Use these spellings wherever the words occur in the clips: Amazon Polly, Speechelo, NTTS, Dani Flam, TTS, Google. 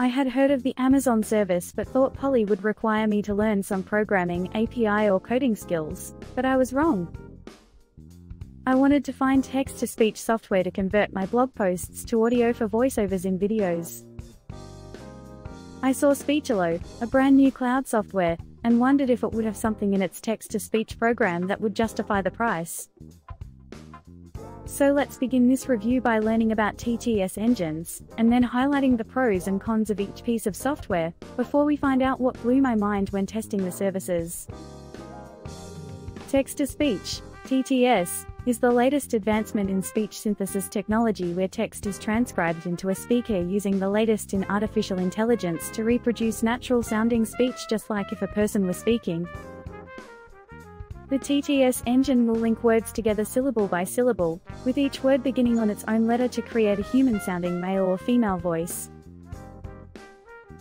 I had heard of the Amazon service but thought Polly would require me to learn some programming, API or coding skills, but I was wrong. I wanted to find text-to-speech software to convert my blog posts to audio for voiceovers in videos. I saw Speechelo, a brand new cloud software, and wondered if it would have something in its text-to-speech program that would justify the price. So let's begin this review by learning about TTS engines, and then highlighting the pros and cons of each piece of software, before we find out what blew my mind when testing the services. Text-to-speech, TTS, is the latest advancement in speech synthesis technology where text is transcribed into a speaker using the latest in artificial intelligence to reproduce natural-sounding speech just like if a person were speaking. The TTS engine will link words together syllable by syllable, with each word beginning on its own letter to create a human-sounding male or female voice.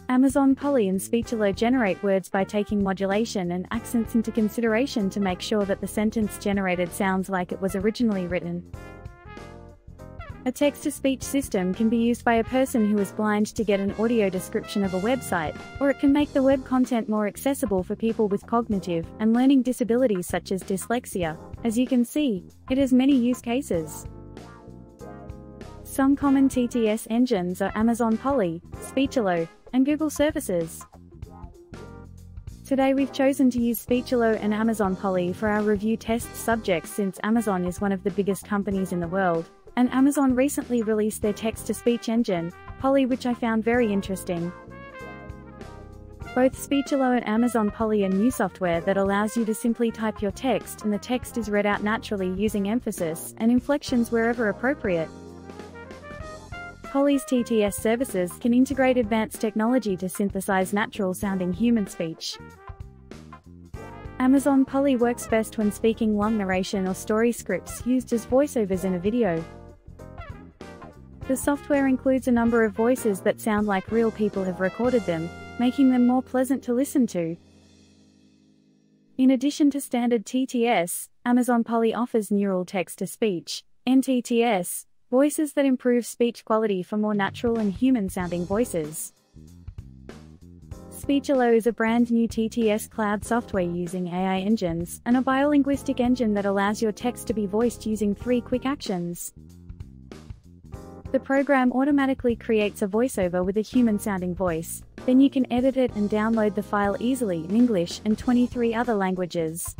Amazon Polly and Speechelo generate words by taking modulation and accents into consideration to make sure that the sentence generated sounds like it was originally written. A text-to-speech system can be used by a person who is blind to get an audio description of a website, or it can make the web content more accessible for people with cognitive and learning disabilities such as dyslexia. As you can see, it has many use cases. Some common TTS engines are Amazon Polly, Speechelo, and Google services. Today we've chosen to use Speechelo and Amazon Polly for our review test subjects since Amazon is one of the biggest companies in the world, and Amazon recently released their text-to-speech engine, Polly, which I found very interesting. Both Speechelo and Amazon Polly are new software that allows you to simply type your text and the text is read out naturally using emphasis and inflections wherever appropriate. Polly's TTS services can integrate advanced technology to synthesize natural-sounding human speech. Amazon Polly works best when speaking long narration or story scripts used as voiceovers in a video. The software includes a number of voices that sound like real people have recorded them, making them more pleasant to listen to. In addition to standard TTS, Amazon Polly offers neural text-to-speech, NTTS, voices that improve speech quality for more natural and human-sounding voices. Speechelo is a brand new TTS cloud software using AI engines and a biolinguistic engine that allows your text to be voiced using 3 quick actions. The program automatically creates a voiceover with a human-sounding voice, then you can edit it and download the file easily in English and 23 other languages.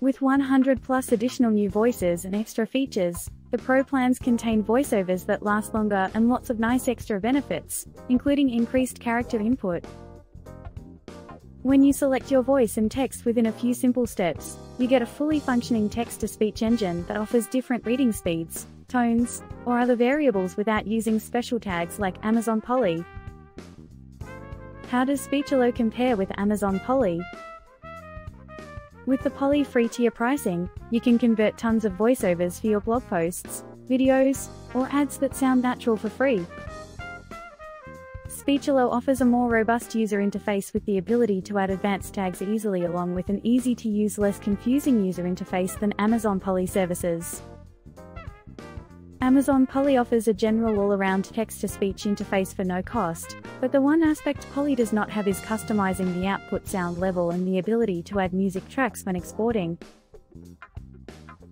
With 100+ additional new voices and extra features, the Pro plans contain voiceovers that last longer and lots of nice extra benefits, including increased character input. When you select your voice and text within a few simple steps, you get a fully functioning text-to-speech engine that offers different reading speeds, tones, or other variables without using special tags like Amazon Polly. How does Speechelo compare with Amazon Polly? With the Polly free tier pricing, you can convert tons of voiceovers for your blog posts, videos, or ads that sound natural for free. Speechelo offers a more robust user interface with the ability to add advanced tags easily along with an easy-to-use, less confusing user interface than Amazon Polly services. Amazon Polly offers a general all-around text-to-speech interface for no cost, but the one aspect Polly does not have is customizing the output sound level and the ability to add music tracks when exporting.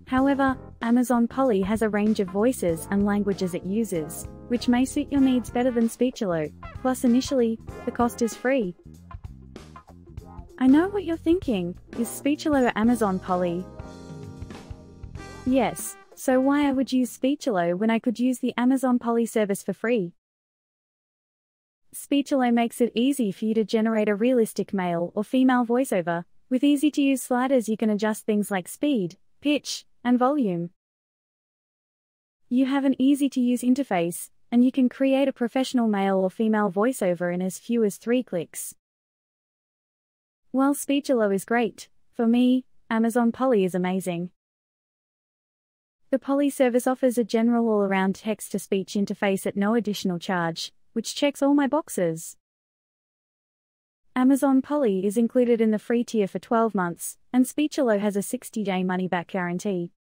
However, Amazon Polly has a range of voices and languages it uses, which may suit your needs better than Speechelo, plus initially, the cost is free. I know what you're thinking, is Speechelo or Amazon Polly? Yes. So why I would use Speechelo when I could use the Amazon Polly service for free? Speechelo makes it easy for you to generate a realistic male or female voiceover. With easy-to-use sliders you can adjust things like speed, pitch, and volume. You have an easy-to-use interface, and you can create a professional male or female voiceover in as few as 3 clicks. While Speechelo is great, for me, Amazon Polly is amazing. The Polly service offers a general all-around text-to-speech interface at no additional charge, which checks all my boxes. Amazon Polly is included in the free tier for 12 months, and Speechelo has a 60-day money-back guarantee.